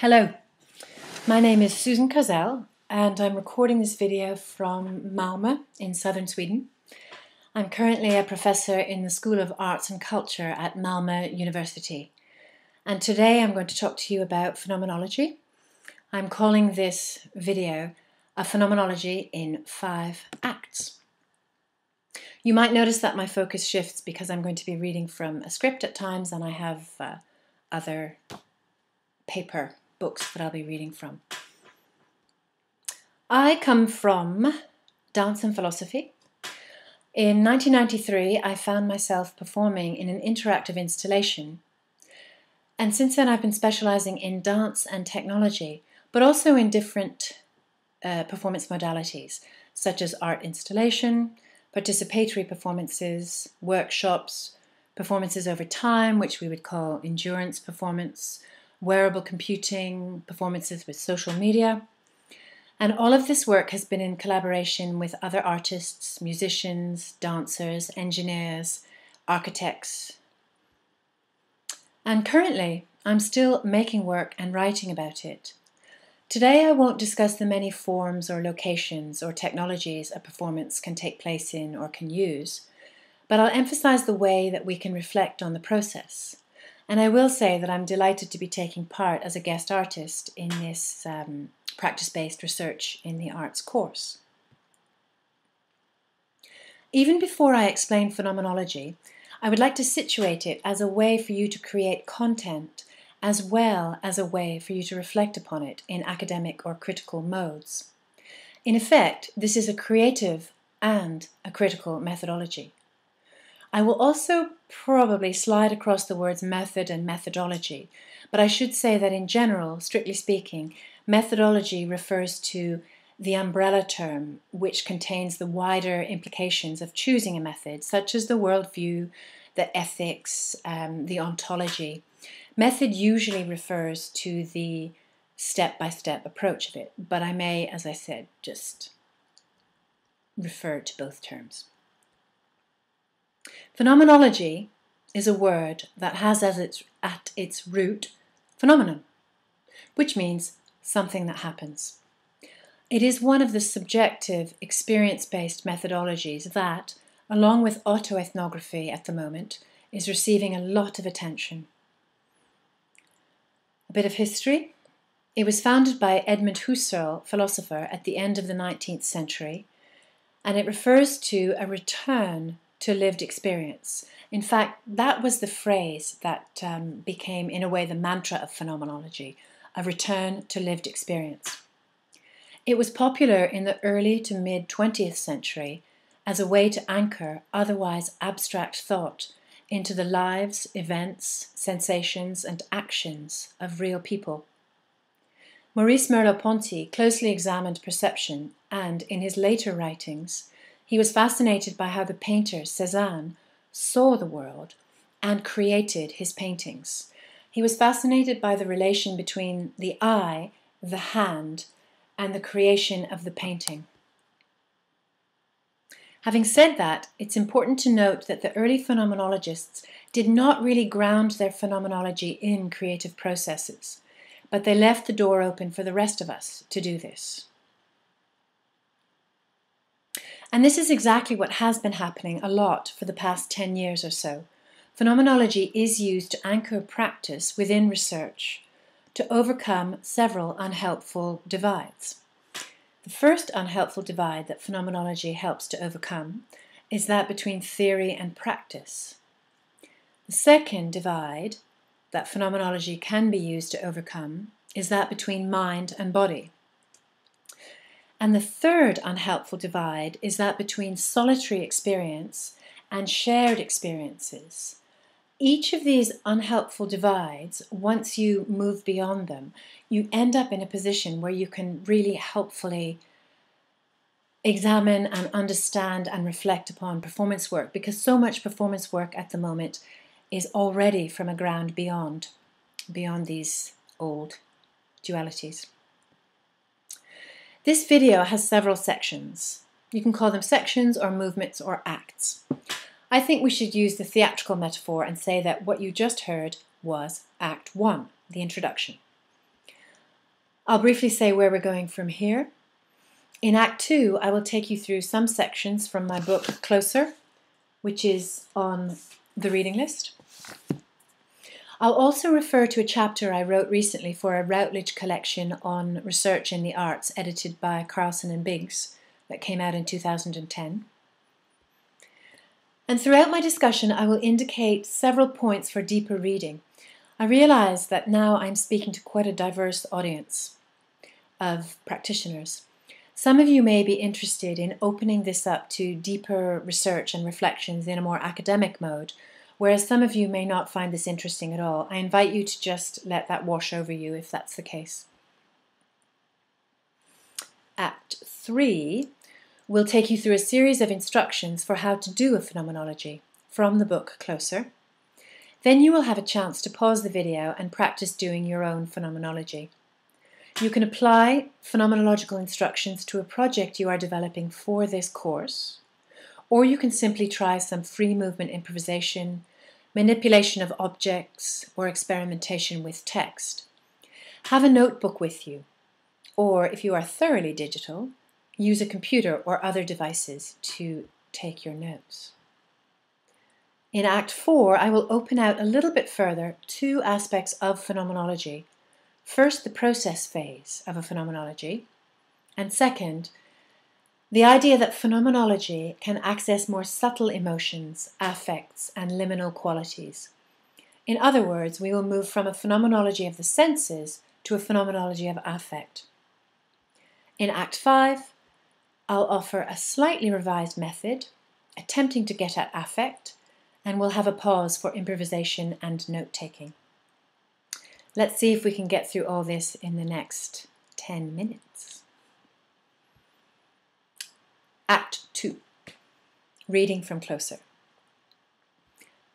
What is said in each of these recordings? Hello, my name is Susan Kozel and I'm recording this video from Malmö in southern Sweden. I'm currently a professor in the School of Arts and Culture at Malmö University, and today I'm going to talk to you about phenomenology. I'm calling this video A Phenomenology in 5 Acts. You might notice that my focus shifts because I'm going to be reading from a script at times, and I have other paper books that I'll be reading from. I come from dance and philosophy. In 1993, I found myself performing in an interactive installation, and since then I've been specializing in dance and technology, but also in different performance modalities, such as art installation, participatory performances, workshops, performances over time, which we would call endurance performance, wearable computing, performances with social media. And all of this work has been in collaboration with other artists, musicians, dancers, engineers, architects. And currently, I'm still making work and writing about it. Today, I won't discuss the many forms or locations or technologies a performance can take place in or can use, but I'll emphasize the way that we can reflect on the process. And I will say that I'm delighted to be taking part as a guest artist in this practice-based research in the arts course. Even before I explain phenomenology, I would like to situate it as a way for you to create content, as well as a way for you to reflect upon it in academic or critical modes. In effect, this is a creative and a critical methodology. I will also probably slide across the words method and methodology, but I should say that in general, strictly speaking, methodology refers to the umbrella term which contains the wider implications of choosing a method, such as the worldview, the ethics, the ontology. Method usually refers to the step-by-step approach of it, but I may, as I said, just refer to both terms. Phenomenology is a word that has at its root phenomenon, which means something that happens. It is one of the subjective, experience-based methodologies that, along with autoethnography at the moment, is receiving a lot of attention. A bit of history. It was founded by Edmund Husserl, philosopher, at the end of the 19th century, and it refers to a return to lived experience. In fact, that was the phrase that became, in a way, the mantra of phenomenology, a return to lived experience. It was popular in the early to mid-20th century as a way to anchor otherwise abstract thought into the lives, events, sensations, and actions of real people. Maurice Merleau-Ponty closely examined perception, and in his later writings, he was fascinated by how the painter Cézanne saw the world and created his paintings. He was fascinated by the relation between the eye, the hand, and the creation of the painting. Having said that, it's important to note that the early phenomenologists did not really ground their phenomenology in creative processes, but they left the door open for the rest of us to do this. And this is exactly what has been happening a lot for the past 10 years or so. Phenomenology is used to anchor practice within research to overcome several unhelpful divides. The first unhelpful divide that phenomenology helps to overcome is that between theory and practice. The second divide that phenomenology can be used to overcome is that between mind and body. And the third unhelpful divide is that between solitary experience and shared experiences. Each of these unhelpful divides, once you move beyond them, you end up in a position where you can really helpfully examine and understand and reflect upon performance work, because so much performance work at the moment is already from a ground beyond these old dualities. This video has several sections. You can call them sections or movements or acts. I think we should use the theatrical metaphor and say that what you just heard was Act 1, the introduction. I'll briefly say where we're going from here. In Act 2, I will take you through some sections from my book Closer, which is on the reading list. I'll also refer to a chapter I wrote recently for a Routledge collection on research in the arts, edited by Carlson and Biggs, that came out in 2010. And throughout my discussion, I will indicate several points for deeper reading. I realize that now I'm speaking to quite a diverse audience of practitioners. Some of you may be interested in opening this up to deeper research and reflections in a more academic mode, whereas some of you may not find this interesting at all. I invite you to just let that wash over you if that's the case. Act 3 will take you through a series of instructions for how to do a phenomenology from the book Closer. Then you will have a chance to pause the video and practice doing your own phenomenology. You can apply phenomenological instructions to a project you are developing for this course, or you can simply try some free movement improvisation, manipulation of objects, or experimentation with text. Have a notebook with you, or if you are thoroughly digital, use a computer or other devices to take your notes. In Act 4, I will open out a little bit further two aspects of phenomenology. First, the process phase of a phenomenology, and second, the idea that phenomenology can access more subtle emotions, affects, and liminal qualities. In other words, we will move from a phenomenology of the senses to a phenomenology of affect. In Act 5, I'll offer a slightly revised method, attempting to get at affect, and we'll have a pause for improvisation and note-taking. Let's see if we can get through all this in the next 10 minutes. Act 2, reading from Closer.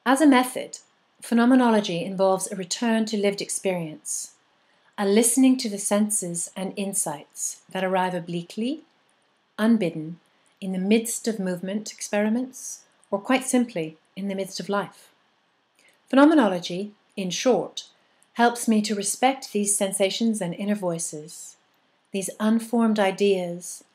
As a method, phenomenology involves a return to lived experience, a listening to the senses and insights that arrive obliquely, unbidden, in the midst of movement experiments, or quite simply, in the midst of life. Phenomenology, in short, helps me to respect these sensations and inner voices, these unformed ideas,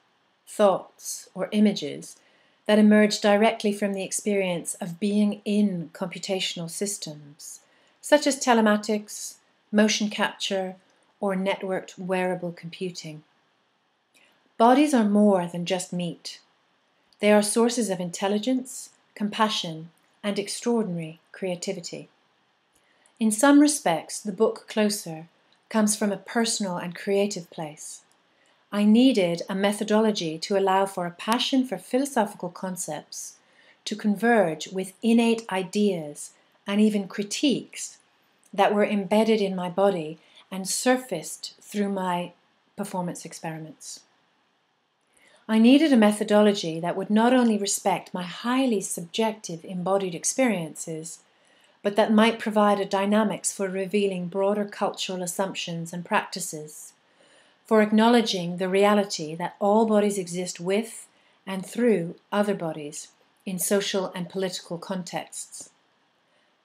thoughts, or images that emerge directly from the experience of being in computational systems, such as telematics, motion capture, or networked wearable computing. Bodies are more than just meat. They are sources of intelligence, compassion, and extraordinary creativity. In some respects, the book Closer comes from a personal and creative place. I needed a methodology to allow for a passion for philosophical concepts to converge with innate ideas and even critiques that were embedded in my body and surfaced through my performance experiments. I needed a methodology that would not only respect my highly subjective embodied experiences, but that might provide a dynamics for revealing broader cultural assumptions and practices, for acknowledging the reality that all bodies exist with and through other bodies in social and political contexts.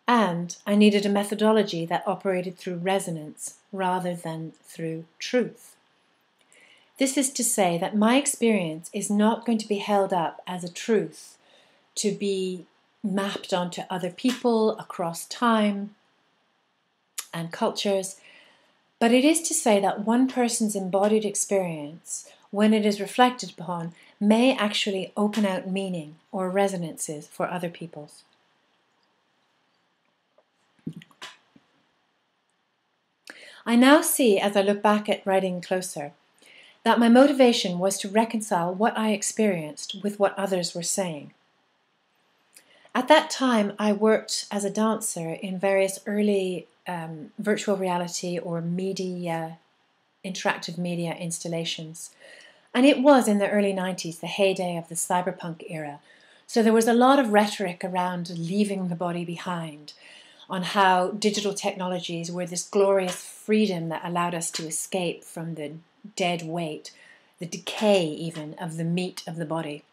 And I needed a methodology that operated through resonance rather than through truth. This is to say that my experience is not going to be held up as a truth to be mapped onto other people across time and cultures, but it is to say that one person's embodied experience, when it is reflected upon, may actually open out meaning or resonances for other people's. I now see, as I look back at writing Closer, that my motivation was to reconcile what I experienced with what others were saying. At that time, I worked as a dancer in various early virtual reality or media, interactive media installations. And it was in the early 90s, the heyday of the cyberpunk era. So there was a lot of rhetoric around leaving the body behind, on how digital technologies were this glorious freedom that allowed us to escape from the dead weight, the decay even, of the meat of the body.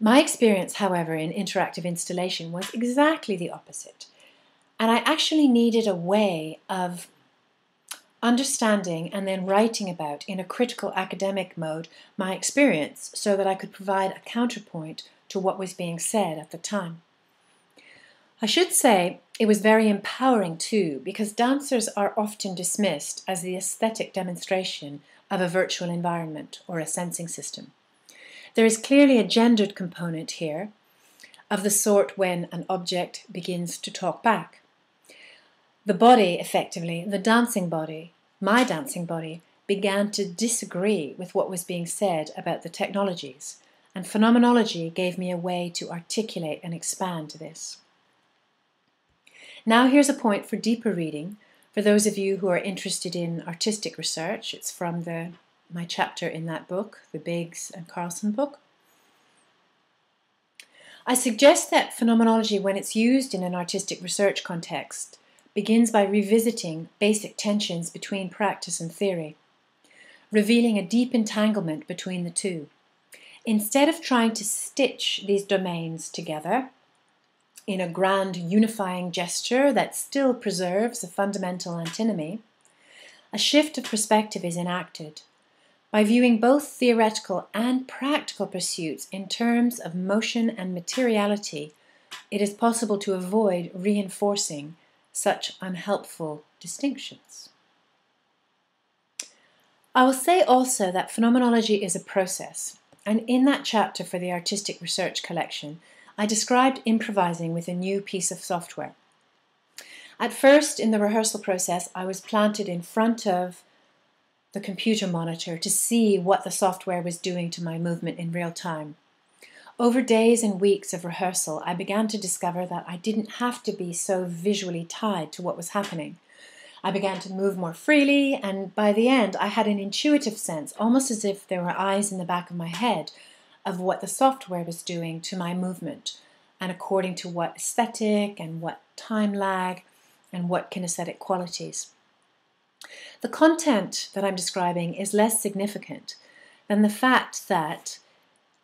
My experience, however, in interactive installation was exactly the opposite, and I actually needed a way of understanding and then writing about, in a critical academic mode, my experience so that I could provide a counterpoint to what was being said at the time. I should say it was very empowering too, because dancers are often dismissed as the aesthetic demonstration of a virtual environment or a sensing system. There is clearly a gendered component here, of the sort when an object begins to talk back. The body, effectively, the dancing body, my dancing body, began to disagree with what was being said about the technologies, and phenomenology gave me a way to articulate and expand this. Now here's a point for deeper reading, for those of you who are interested in artistic research. It's from my chapter in that book, the Biggs and Carlson book. I suggest that phenomenology, when it's used in an artistic research context, begins by revisiting basic tensions between practice and theory, revealing a deep entanglement between the two. Instead of trying to stitch these domains together in a grand unifying gesture that still preserves a fundamental antinomy, a shift of perspective is enacted by viewing both theoretical and practical pursuits in terms of motion and materiality. It is possible to avoid reinforcing such unhelpful distinctions. I will say also that phenomenology is a process, and in that chapter for the Artistic Research Collection, I described improvising with a new piece of software. At first, in the rehearsal process, I was planted in front of the computer monitor to see what the software was doing to my movement in real time. Over days and weeks of rehearsal, I began to discover that I didn't have to be so visually tied to what was happening. I began to move more freely, and by the end, I had an intuitive sense, almost as if there were eyes in the back of my head, of what the software was doing to my movement, and according to what aesthetic and what time lag and what kinesthetic qualities. The content that I'm describing is less significant than the fact that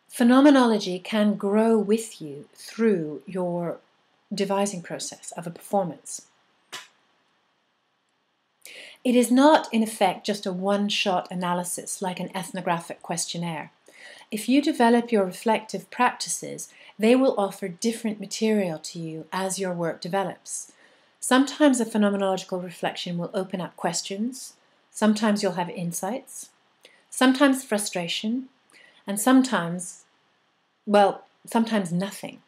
phenomenology can grow with you through your devising process of a performance. It is not, in effect, just a one-shot analysis like an ethnographic questionnaire. If you develop your reflective practices, they will offer different material to you as your work develops. Sometimes a phenomenological reflection will open up questions, sometimes you'll have insights, sometimes frustration, and sometimes, well, sometimes nothing.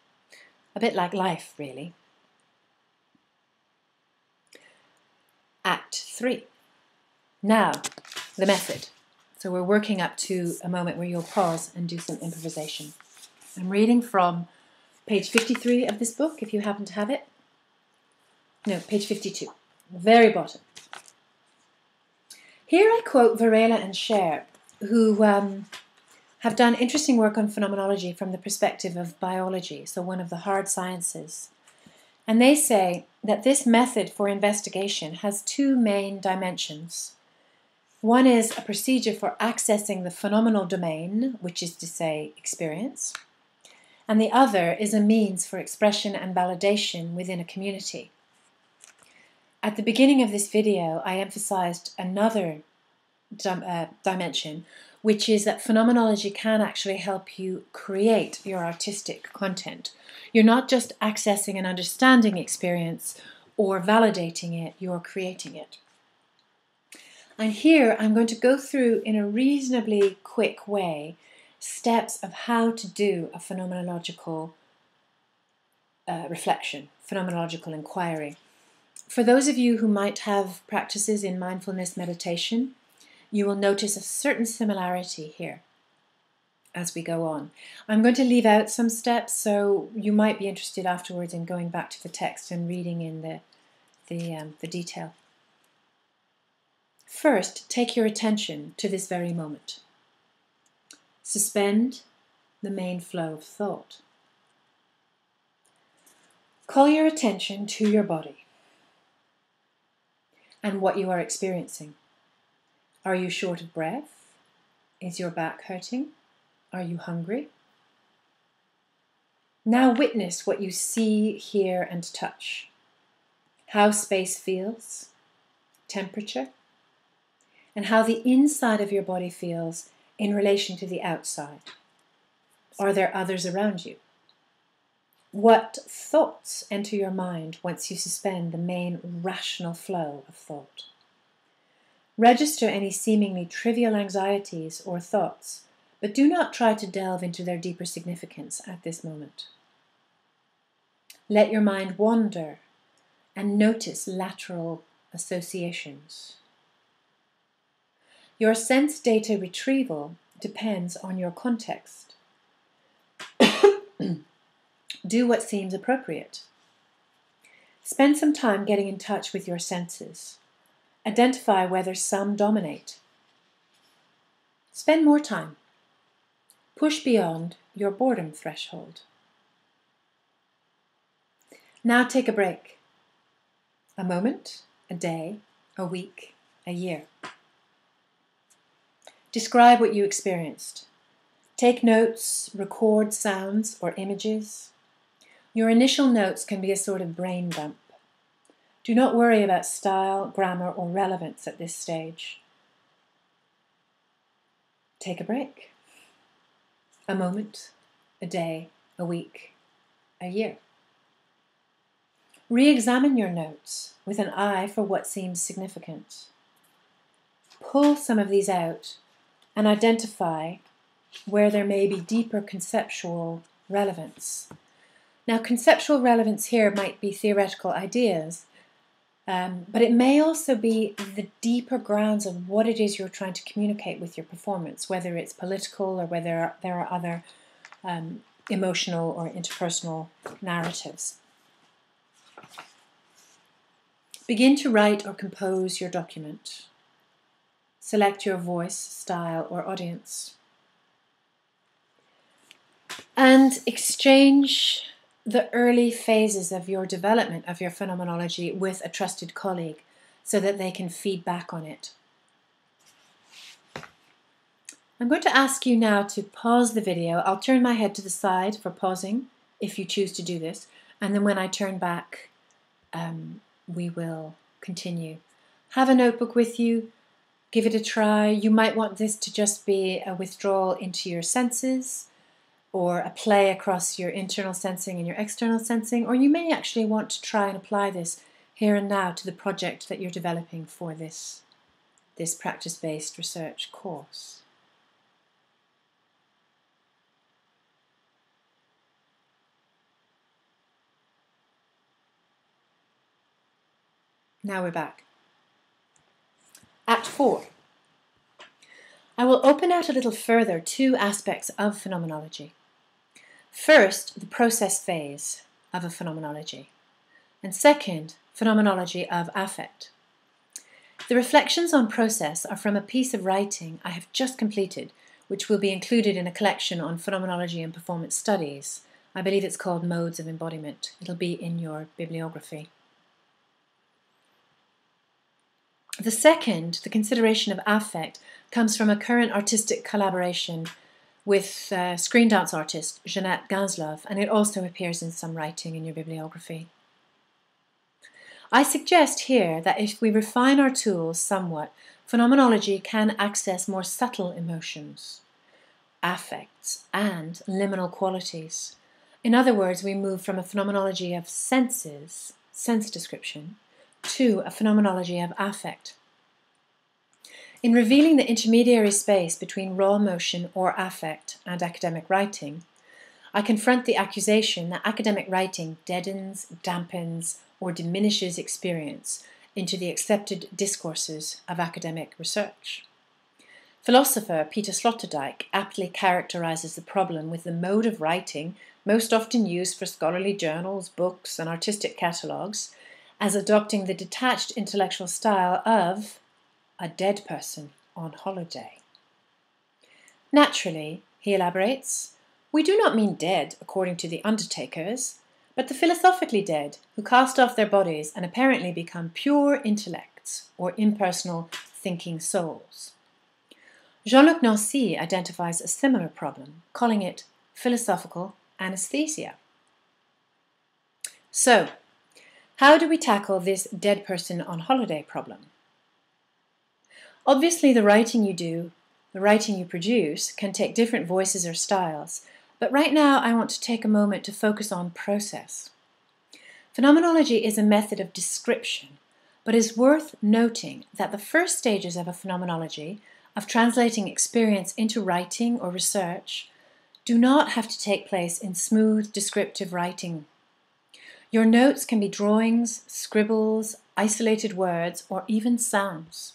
A bit like life, really. Act 3. Now, the method. So we're working up to a moment where you'll pause and do some improvisation. I'm reading from page 53 of this book, if you happen to have it. No, page 52, very bottom. Here I quote Varela and Cher, who have done interesting work on phenomenology from the perspective of biology, so one of the hard sciences. And they say that this method for investigation has two main dimensions. One is a procedure for accessing the phenomenal domain, which is to say experience, and the other is a means for expression and validation within a community. At the beginning of this video, I emphasized another dimension, which is that phenomenology can actually help you create your artistic content. You're not just accessing and understanding experience or validating it, you're creating it. And here I'm going to go through in a reasonably quick way steps of how to do a phenomenological reflection, phenomenological inquiry. For those of you who might have practices in mindfulness meditation, you will notice a certain similarity here as we go on. I'm going to leave out some steps, so you might be interested afterwards in going back to the text and reading in the detail. First, take your attention to this very moment. Suspend the main flow of thought. Call your attention to your body and what you are experiencing. Are you short of breath? Is your back hurting? Are you hungry? Now witness what you see, hear, and touch. How space feels, temperature, and how the inside of your body feels in relation to the outside. Are there others around you? What thoughts enter your mind once you suspend the main rational flow of thought? Register any seemingly trivial anxieties or thoughts, but do not try to delve into their deeper significance at this moment. Let your mind wander and notice lateral associations. Your sense data retrieval depends on your context. Do what seems appropriate. Spend some time getting in touch with your senses. Identify whether some dominate. Spend more time. Push beyond your boredom threshold. Now take a break. A moment, a day, a week, a year. Describe what you experienced. Take notes, record sounds or images. Your initial notes can be a sort of brain dump. Do not worry about style, grammar, or relevance at this stage. Take a break. A moment, a day, a week, a year. Re-examine your notes with an eye for what seems significant. Pull some of these out and identify where there may be deeper conceptual relevance. Now, conceptual relevance here might be theoretical ideas, but it may also be the deeper grounds of what it is you're trying to communicate with your performance, whether it's political or whether there are other emotional or interpersonal narratives. Begin to write or compose your document. Select your voice, style, or audience. And exchange the early phases of your development of your phenomenology with a trusted colleague so that they can feed back on it. I'm going to ask you now to pause the video. I'll turn my head to the side for pausing if you choose to do this, and then when I turn back we will continue. Have a notebook with you, give it a try. You might want this to just be a withdrawal into your senses, or a play across your internal sensing and your external sensing, or you may actually want to try and apply this here and now to the project that you're developing for this practice-based research course. Now we're back. Act 4. I will open out a little further two aspects of phenomenology. First, the process phase of a phenomenology, and second, phenomenology of affect. The reflections on process are from a piece of writing I have just completed, which will be included in a collection on phenomenology and performance studies. I believe it's called Modes of Embodiment. It'll be in your bibliography. The second, the consideration of affect, comes from a current artistic collaboration with screen dance artist Jeanette Ganslov, and it also appears in some writing in your bibliography. I suggest here that if we refine our tools somewhat, phenomenology can access more subtle emotions, affects, and liminal qualities. In other words, we move from a phenomenology of senses, sense description, to a phenomenology of affect. In revealing the intermediary space between raw emotion or affect and academic writing, I confront the accusation that academic writing deadens, dampens, or diminishes experience into the accepted discourses of academic research. Philosopher Peter Sloterdijk aptly characterizes the problem with the mode of writing most often used for scholarly journals, books, and artistic catalogues as adopting the detached intellectual style of a dead person on holiday. Naturally, he elaborates, we do not mean dead according to the undertakers, but the philosophically dead who cast off their bodies and apparently become pure intellects or impersonal thinking souls. Jean-Luc Nancy identifies a similar problem, calling it philosophical anesthesia. So, how do we tackle this dead person on holiday problem? Obviously, the writing you produce, can take different voices or styles, but right now I want to take a moment to focus on process. Phenomenology is a method of description, but is worth noting that the first stages of a phenomenology, of translating experience into writing or research, do not have to take place in smooth, descriptive writing. Your notes can be drawings, scribbles, isolated words, or even sounds.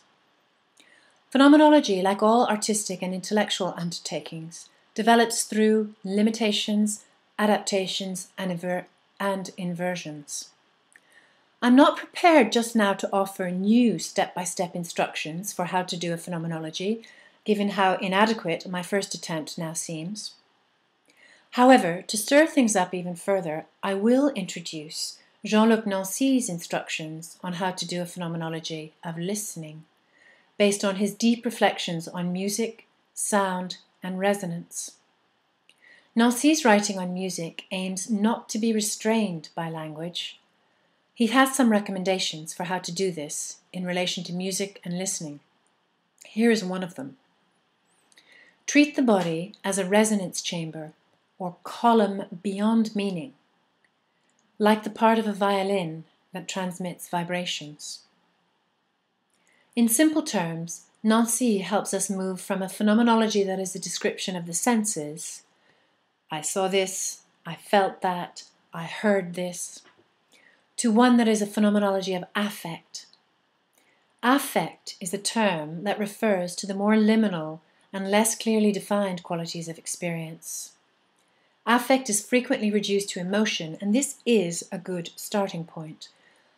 Phenomenology, like all artistic and intellectual undertakings, develops through limitations, adaptations, and inversions. I'm not prepared just now to offer new step-by-step instructions for how to do a phenomenology, given how inadequate my first attempt now seems. However, to stir things up even further, I will introduce Jean-Luc Nancy's instructions on how to do a phenomenology of listening, based on his deep reflections on music, sound, and resonance. Nancy's writing on music aims not to be restrained by language. He has some recommendations for how to do this in relation to music and listening. Here is one of them. Treat the body as a resonance chamber or column beyond meaning, like the part of a violin that transmits vibrations. In simple terms, Nancy helps us move from a phenomenology that is a description of the senses, I saw this, I felt that, I heard this, to one that is a phenomenology of affect. Affect is a term that refers to the more liminal and less clearly defined qualities of experience. Affect is frequently reduced to emotion, and this is a good starting point.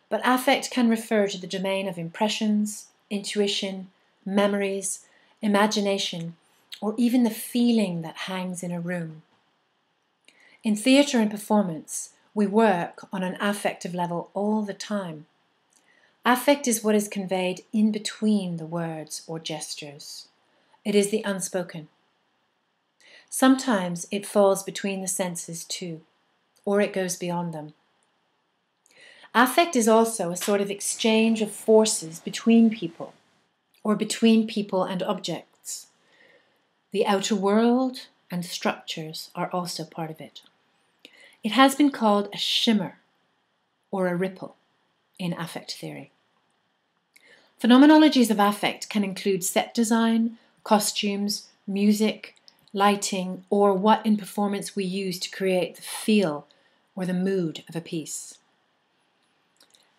But affect can refer to the domain of impressions, intuition, memories, imagination, or even the feeling that hangs in a room. In theatre and performance, we work on an affective level all the time. Affect is what is conveyed in between the words or gestures. It is the unspoken. Sometimes it falls between the senses too, or it goes beyond them. Affect is also a sort of exchange of forces between people, or between people and objects. The outer world and structures are also part of it. It has been called a shimmer or a ripple in affect theory. Phenomenologies of affect can include set design, costumes, music, lighting, or what in performance we use to create the feel or the mood of a piece.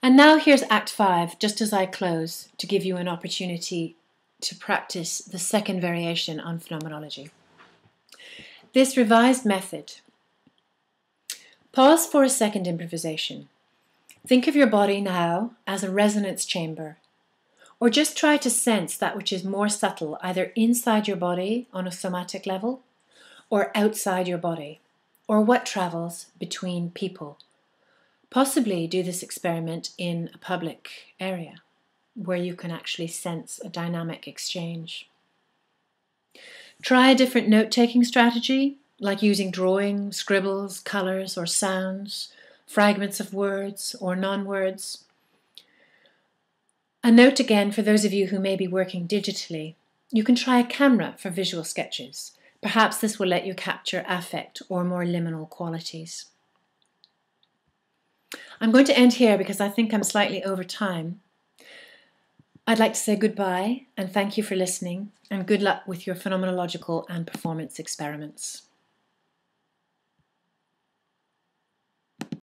And now here's Act 5, just as I close, to give you an opportunity to practice the second variation on phenomenology. This revised method. Pause for a second improvisation. Think of your body now as a resonance chamber, or just try to sense that which is more subtle, either inside your body on a somatic level, or outside your body, or what travels between people. Possibly do this experiment in a public area, where you can actually sense a dynamic exchange. Try a different note-taking strategy, like using drawing, scribbles, colours or sounds, fragments of words or non-words. A note again for those of you who may be working digitally, you can try a camera for visual sketches. Perhaps this will let you capture affect or more liminal qualities. I'm going to end here because I think I'm slightly over time. I'd like to say goodbye and thank you for listening, and good luck with your phenomenological and performance experiments.